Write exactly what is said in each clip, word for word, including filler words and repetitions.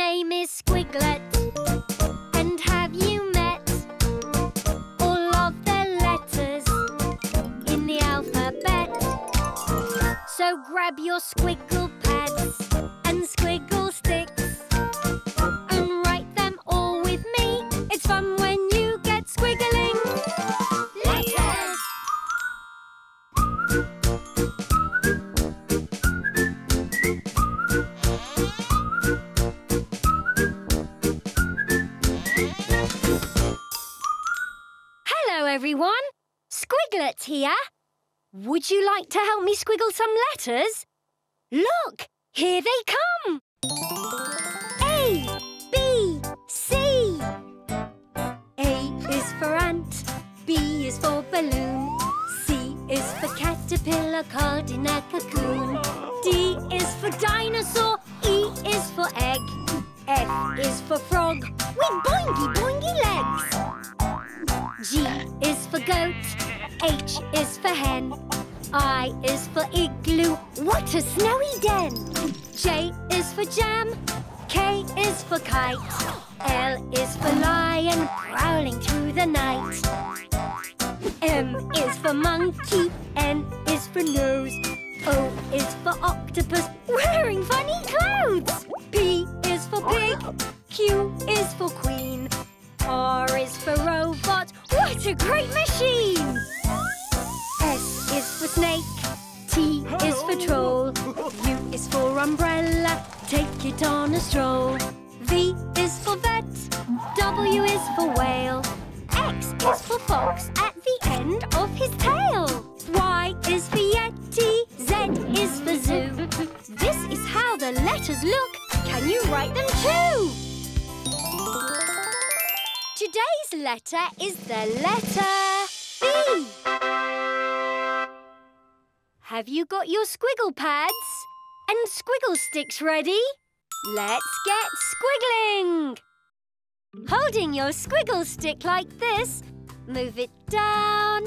name is Squiglet, and have you met all of the letters in the alphabet? So grab your Squiggle Pads and Squiggle Sticks and write them all with me. It's fun when you get squiggling. Letters! Hello everyone, Squiglet here. Would you like to help me squiggle some letters? Look, here they come! A, B, C. A is for ant, B is for balloon, C is for caterpillar caught in a cocoon, D is for dinosaur, E is for egg, F is for frog with boingy boingy legs, G is for goat, H is for hen, I is for igloo, what a snowy den! J is for jam, K is for kite, L is for lion prowling through the night, M is for monkey, N is for nose, O is for octopus wearing funny clothes, P is for pig, Q is for queen, R is for robot, what a great machine! S is for snake, T is for troll, U is for umbrella, take it on a stroll, V is for vet, W is for whale, X is for fox at the end of his tail, Y is for yeti, Z is for zoo. This is how the letters look, can you write them too? Today's letter is the letter B. Have you got your squiggle pads and squiggle sticks ready? Let's get squiggling! Holding your squiggle stick like this, move it down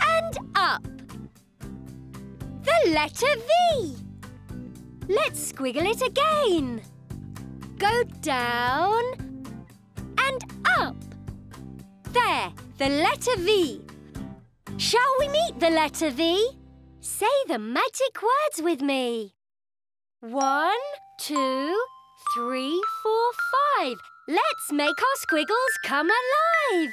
and up. The letter V. Let's squiggle it again. Go down and up. There, the letter V. Shall we meet the letter V? Say the magic words with me. One, two, three, four, five. Let's make our squiggles come alive.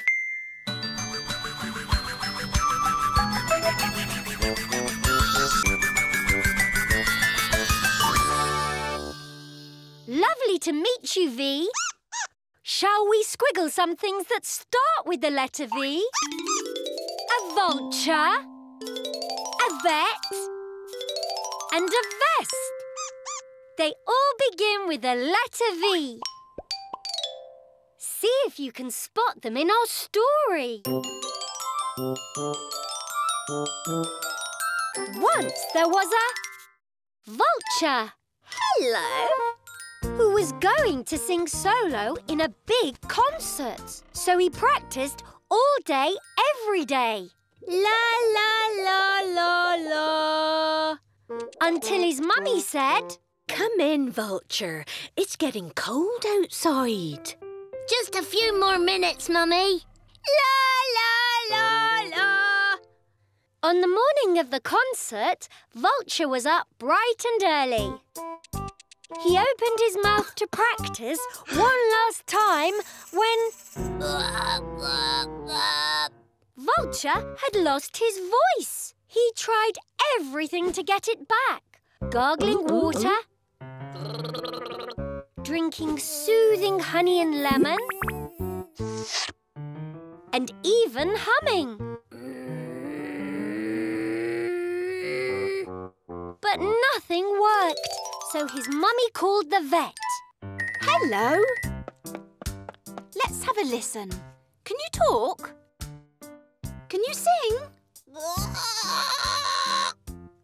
Lovely to meet you, V. Shall we squiggle some things that start with the letter V? A vulture, a vet, and a vest. They all begin with the letter V. See if you can spot them in our story. Once there was a vulture. Hello. Who was going to sing solo in a big concert. So he practised all day, every day. La, la, la, la, la. Until his mummy said, "Come in, Vulture. It's getting cold outside." "Just a few more minutes, Mummy." La, la, la, la. On the morning of the concert, Vulture was up bright and early. He opened his mouth to practice one last time when Vulture had lost his voice. He tried everything to get it back. Gargling water, drinking soothing honey and lemon, and even humming. But nothing worked. So his mummy called the vet. "Hello. Let's have a listen. Can you talk? Can you sing?"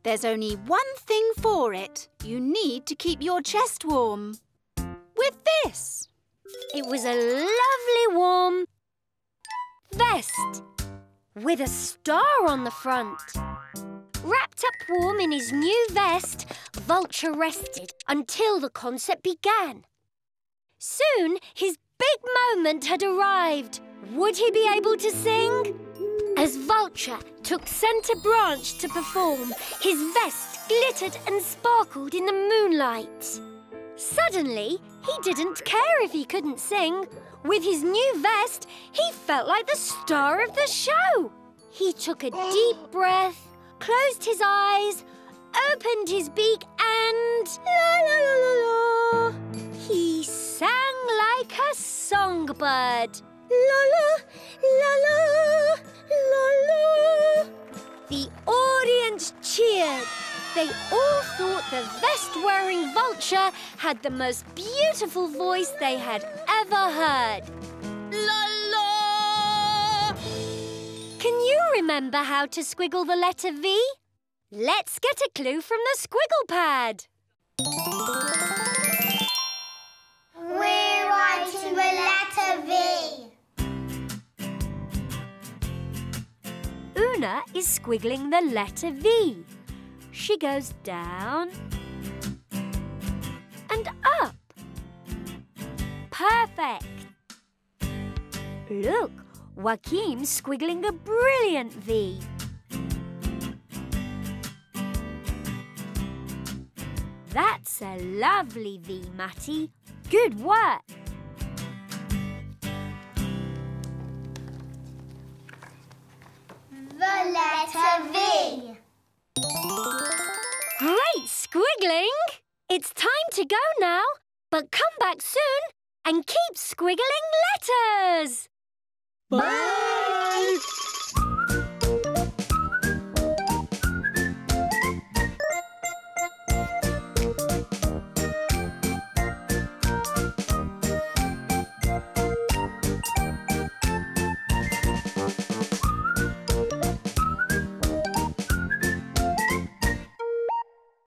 "There's only one thing for it. You need to keep your chest warm. With this." It was a lovely warm vest with a star on the front. Wrapped up warm in his new vest, Vulture rested until the concert began. Soon, his big moment had arrived. Would he be able to sing? As Vulture took center branch to perform, his vest glittered and sparkled in the moonlight. Suddenly, he didn't care if he couldn't sing. With his new vest, he felt like the star of the show. He took a deep breath, closed his eyes, opened his beak and... la la la la la. He sang like a songbird. La la, la la, la la. The audience cheered. They all thought the vest-wearing Vulture had the most beautiful voice they had ever heard. La la! Can you remember how to squiggle the letter V? Let's get a clue from the Squiggle Pad. We're writing the letter V. Una is squiggling the letter V. She goes down and up. Perfect. Look, Joaquim's squiggling a brilliant V. That's a lovely V, Matty. Good work. The letter V. Great squiggling! It's time to go now, but come back soon and keep squiggling letters! Bye! Bye.